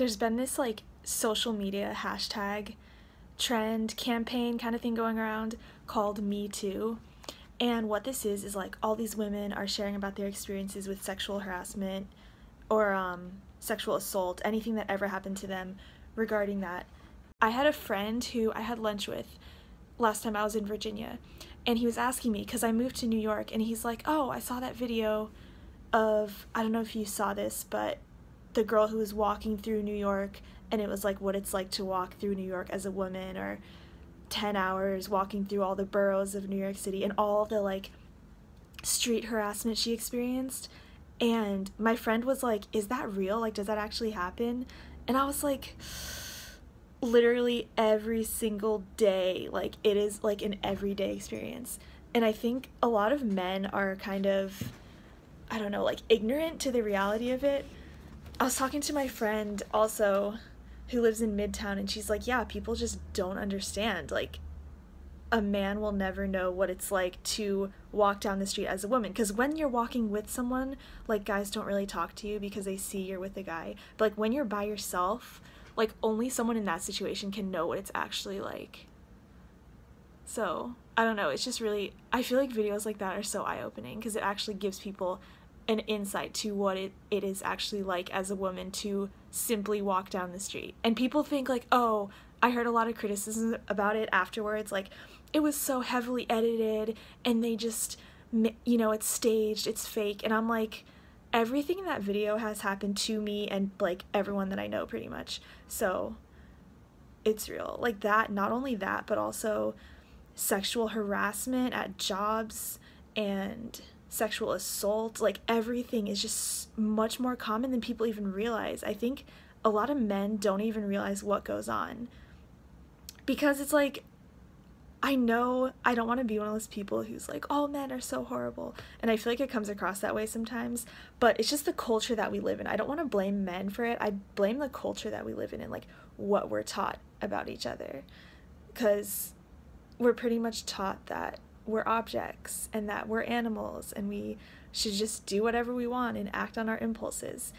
there's been this like social media hashtag trend campaign kind of thing going around called Me Too. And what this is like all these women are sharing about their experiences with sexual harassment or sexual assault, anything that ever happened to them regarding that. I had a friend who I had lunch with last time I was in Virginia, and he was asking me, because I moved to New York, and he's like, oh, I saw that video of, I don't know if you saw this, but the girl who was walking through New York, and it was like what it's like to walk through New York as a woman, or 10 hours walking through all the boroughs of New York City and all the like street harassment she experienced. And my friend was like, is that real? Like, does that actually happen? And I was like, literally every single day, like it is like an everyday experience. And I think a lot of men are kind of, I don't know, like ignorant to the reality of it. I was talking to my friend also who lives in Midtown, and she's like, yeah, people just don't understand. Like, a man will never know what it's like to walk down the street as a woman, because when you're walking with someone, like, guys don't really talk to you because they see you're with a guy. But like when you're by yourself, like only someone in that situation can know what it's actually like. So I don't know, it's just really, I feel like videos like that are so eye-opening, because it actually gives people an insight to what it is actually like as a woman to simply walk down the street. And people think like, oh, I heard a lot of criticism about it afterwards, like it was so heavily edited and they just, you know, it's staged, it's fake. And I'm like, everything in that video has happened to me and like everyone that I know pretty much, so it's real. Like that, not only that, but also sexual harassment at jobs and sexual assault, like everything is just much more common than people even realize. I think a lot of men don't even realize what goes on, because it's like, I know I don't want to be one of those people who's like, all men are so horrible, and I feel like it comes across that way sometimes, but it's just the culture that we live in. I don't want to blame men for it, I blame the culture that we live in and like what we're taught about each other, because we're pretty much taught that we're objects and that we're animals and we should just do whatever we want and act on our impulses.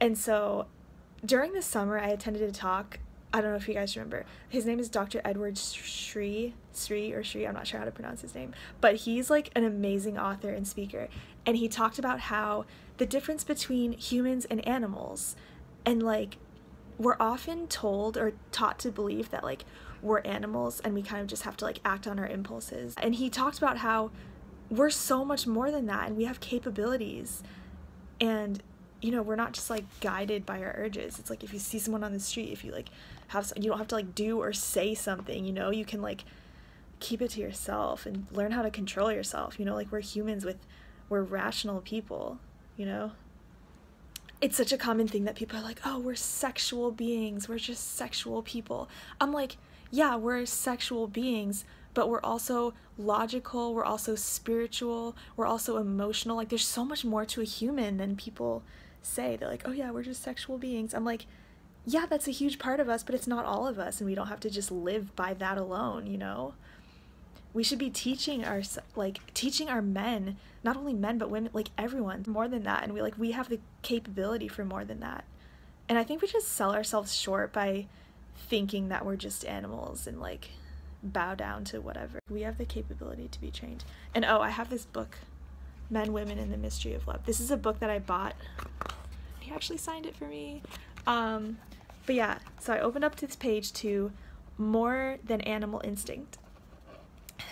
And so during the summer I attended a talk, I don't know if you guys remember, his name is Dr. Edward Sri, I'm not sure how to pronounce his name, but he's like an amazing author and speaker, and he talked about how the difference between humans and animals, and like we're often told or taught to believe that like we're animals and we kind of just have to like act on our impulses. And he talked about how we're so much more than that, and we have capabilities, and you know, we're not just like guided by our urges. It's like if you see someone on the street, if you like have, you don't have to like do or say something, you know, you can like keep it to yourself and learn how to control yourself, you know, like we're humans with, we're rational people, you know. It's such a common thing that people are like, oh, we're sexual beings, we're just sexual people. I'm like, yeah, we're sexual beings, but we're also logical, we're also spiritual, we're also emotional. Like, there's so much more to a human than people say. They're like, oh yeah, we're just sexual beings. I'm like, yeah, that's a huge part of us, but it's not all of us, and we don't have to just live by that alone, you know? We should be teaching our, like, teaching our men, not only men, but women, like everyone, more than that. And we like, we have the capability for more than that. And I think we just sell ourselves short by thinking that we're just animals and like bow down to whatever. We have the capability to be trained. And oh, I have this book, Men, Women, and the Mystery of Love. This is a book that I bought. He actually signed it for me. But yeah, so I opened up to this page to More Than Animal Instinct.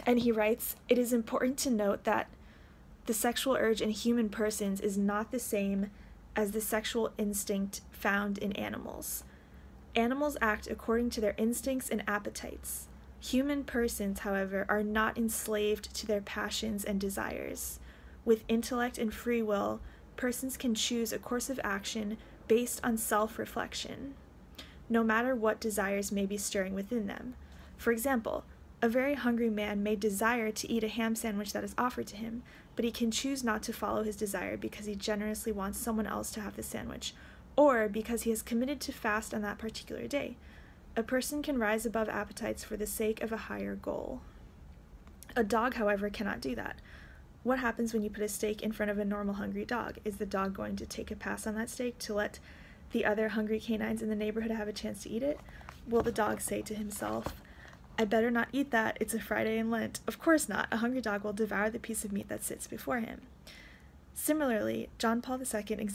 And he writes, it is important to note that the sexual urge in human persons is not the same as the sexual instinct found in animals. Animals act according to their instincts and appetites. Human persons, however, are not enslaved to their passions and desires. With intellect and free will, persons can choose a course of action based on self-reflection, no matter what desires may be stirring within them. For example, a very hungry man may desire to eat a ham sandwich that is offered to him, but he can choose not to follow his desire because he generously wants someone else to have the sandwich, or because he has committed to fast on that particular day. A person can rise above appetites for the sake of a higher goal. A dog, however, cannot do that. What happens when you put a steak in front of a normal hungry dog? Is the dog going to take a pass on that steak to let the other hungry canines in the neighborhood have a chance to eat it? Will the dog say to himself, I better not eat that, it's a Friday in Lent? Of course not, a hungry dog will devour the piece of meat that sits before him. Similarly, John Paul II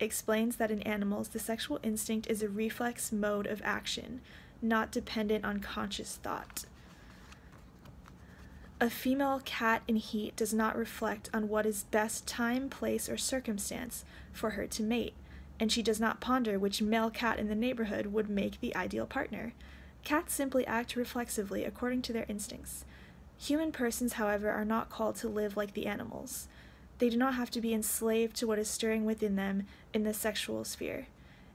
explains that in animals, the sexual instinct is a reflex mode of action, not dependent on conscious thought. A female cat in heat does not reflect on what is best time, place, or circumstance for her to mate, and she does not ponder which male cat in the neighborhood would make the ideal partner. Cats simply act reflexively according to their instincts. Human persons, however, are not called to live like the animals. They do not have to be enslaved to what is stirring within them in the sexual sphere.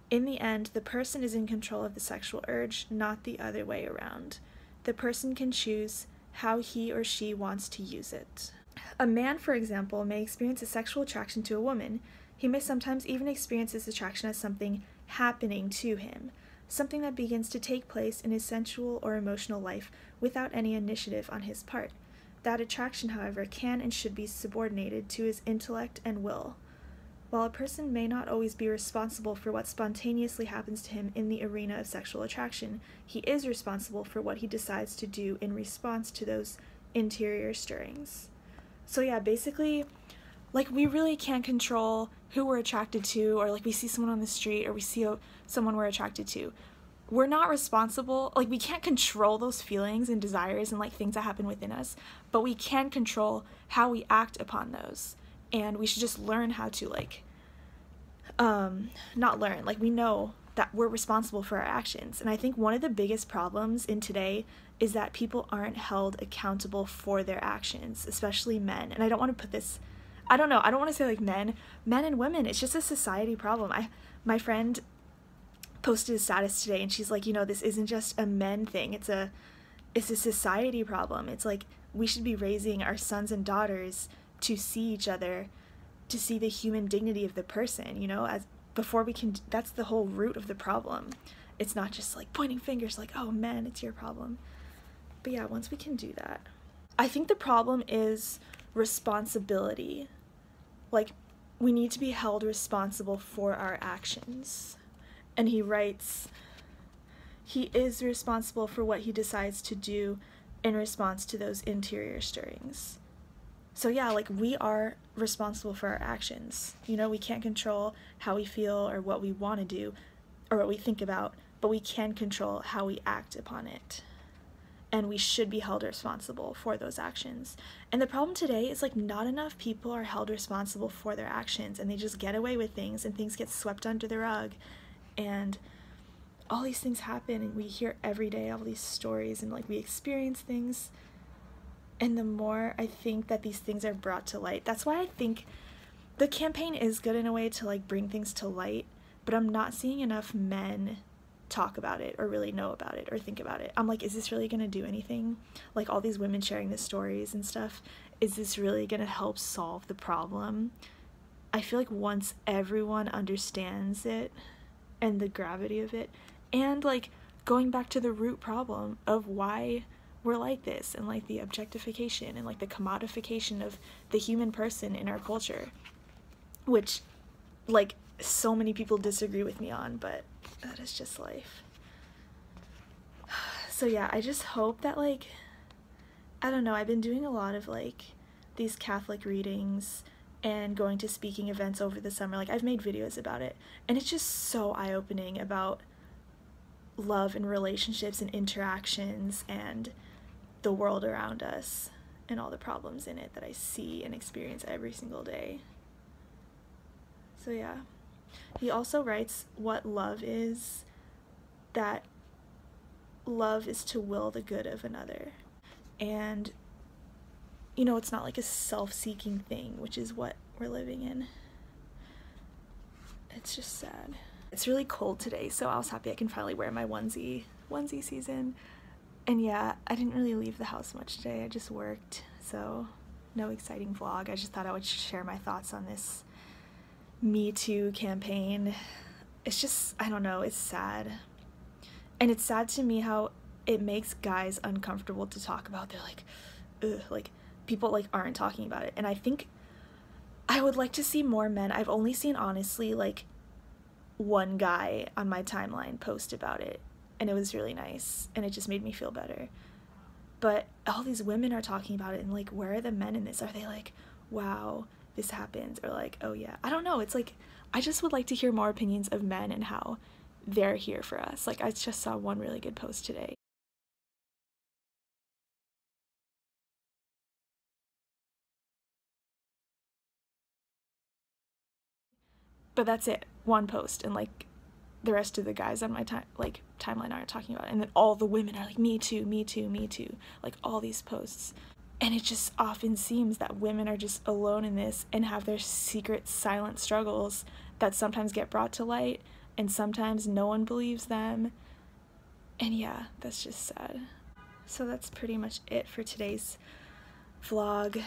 In the end, the person is in control of the sexual urge, not the other way around. The person can choose how he or she wants to use it. A man, for example, may experience a sexual attraction to a woman. He may sometimes even experience this attraction as something happening to him, something that begins to take place in his sensual or emotional life without any initiative on his part. That attraction, however, can and should be subordinated to his intellect and will. While a person may not always be responsible for what spontaneously happens to him in the arena of sexual attraction, he is responsible for what he decides to do in response to those interior stirrings. So yeah, basically, like, we really can't control who we're attracted to, or like we see someone on the street, or we see someone we're attracted to. We're not responsible, like we can't control those feelings and desires and like things that happen within us, but we can control how we act upon those. And we should just learn how to like, not learn, like we know that we're responsible for our actions. And I think one of the biggest problems in today is that people aren't held accountable for their actions, especially men. And I don't want to put this, I don't want to say like men and women. It's just a society problem. My friend posted a status today and she's like, you know, this isn't just a men thing. It's a society problem. It's like, we should be raising our sons and daughters to see each other, to see the human dignity of the person, you know, as before we can, that's the whole root of the problem. It's not just like pointing fingers like, oh man, it's your problem. But yeah, once we can do that, I think the problem is responsibility. Like, we need to be held responsible for our actions. And he writes, he is responsible for what he decides to do in response to those interior stirrings. So yeah, like, we are responsible for our actions. You know, we can't control how we feel or what we want to do or what we think about, but we can control how we act upon it. And we should be held responsible for those actions. And the problem today is like not enough people are held responsible for their actions, and they just get away with things, and things get swept under the rug, and all these things happen, and we hear every day all these stories, and like we experience things. And the more I think that these things are brought to light, that's why I think the campaign is good in a way to like bring things to light, but I'm not seeing enough men talk about it or really know about it or think about it. I'm like, is this really gonna do anything? Like, all these women sharing their stories and stuff, is this really gonna help solve the problem? I feel like once everyone understands it and the gravity of it, and like going back to the root problem of why we're like this, and like the objectification and like the commodification of the human person in our culture, which like so many people disagree with me on, but that is just life. So yeah, I just hope that, like, I don't know, I've been doing a lot of like these Catholic readings and going to speaking events over the summer. Like, I've made videos about it, and it's just so eye-opening about love and relationships and interactions and the world around us and all the problems in it that I see and experience every single day. So yeah. He also writes what love is, that love is to will the good of another. And, you know, it's not like a self-seeking thing, which is what we're living in. It's just sad. It's really cold today, so I was happy I can finally wear my onesie season. And yeah, I didn't really leave the house much today. I just worked, so no exciting vlog. I just thought I would share my thoughts on this Me Too campaign. It's just, I don't know, it's sad. And it's sad to me how it makes guys uncomfortable to talk about. They're like, ugh, like people like aren't talking about it. And I think I would like to see more men. I've only seen, honestly, like one guy on my timeline post about it, and it was really nice, and it just made me feel better. But all these women are talking about it, and like, where are the men in this? Are they like, wow, this happens, or like, oh yeah, I don't know. It's like, I just would like to hear more opinions of men and how they're here for us. Like, I just saw one really good post today. But that's it, one post, and like the rest of the guys on my timeline aren't talking about it. And then all the women are like, me too, me too, me too, like all these posts. And it just often seems that women are just alone in this and have their secret silent struggles that sometimes get brought to light and sometimes no one believes them. And yeah, that's just sad. So that's pretty much it for today's vlog.